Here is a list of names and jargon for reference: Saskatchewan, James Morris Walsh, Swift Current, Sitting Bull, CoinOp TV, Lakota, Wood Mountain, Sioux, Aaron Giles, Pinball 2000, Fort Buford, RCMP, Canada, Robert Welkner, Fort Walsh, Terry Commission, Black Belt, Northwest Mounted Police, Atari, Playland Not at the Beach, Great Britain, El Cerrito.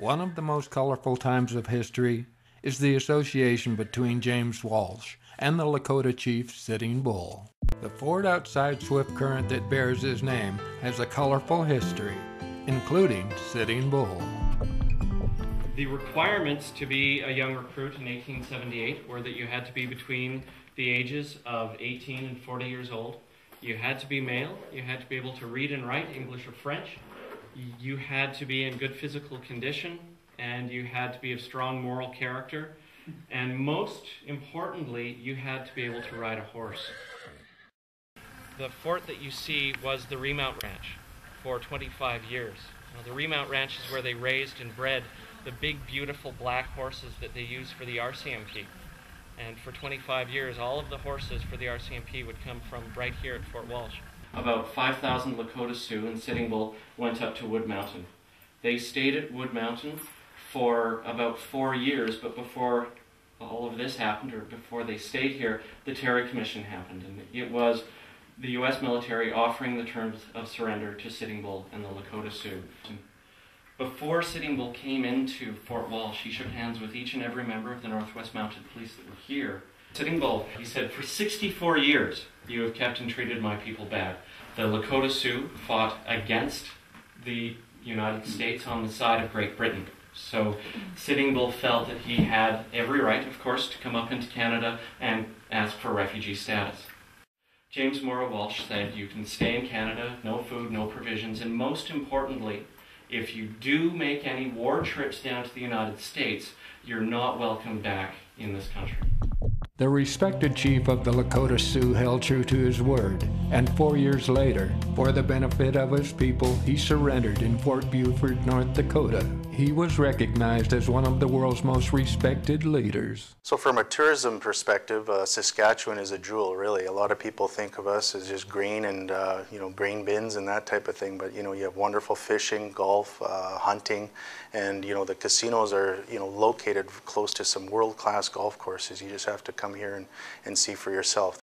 One of the most colorful times of history is the association between James Walsh and the Lakota chief Sitting Bull. The fort outside Swift Current that bears his name has a colorful history, including Sitting Bull. The requirements to be a young recruit in 1878 were that you had to be between the ages of 18 and 40 years old. You had to be male, you had to be able to read and write English or French, you had to be in good physical condition, and you had to be of strong moral character, and most importantly, you had to be able to ride a horse. The fort that you see was the Remount Ranch for 25 years. Now, the Remount Ranch is where they raised and bred the big, beautiful black horses that they used for the RCMP. And for 25 years, all of the horses for the RCMP would come from right here at Fort Walsh. About 5,000 Lakota Sioux and Sitting Bull went up to Wood Mountain. They stayed at Wood Mountain for about 4 years, but before all of this happened, or before they stayed here, the Terry Commission happened. And it was the U.S. military offering the terms of surrender to Sitting Bull and the Lakota Sioux. Before Sitting Bull came into Fort Walsh, he shook hands with each and every member of the Northwest Mounted Police that were here. Sitting Bull, he said, for 64 years, you have kept and treated my people bad. The Lakota Sioux fought against the United States on the side of Great Britain. So Sitting Bull felt that he had every right, of course, to come up into Canada and ask for refugee status. James Morris Walsh said, you can stay in Canada, no food, no provisions, and most importantly, if you do make any war trips down to the United States, you're not welcome back in this country. The respected chief of the Lakota Sioux held true to his word, and 4 years later, for the benefit of his people, he surrendered in Fort Buford, North Dakota. He was recognized as one of the world's most respected leaders. So from a tourism perspective, Saskatchewan is a jewel, really. A lot of people think of us as just green and, grain bins and that type of thing, but, you have wonderful fishing, golf, hunting, and, the casinos are, located close to some world-class golf courses. You just have to come here and see for yourself.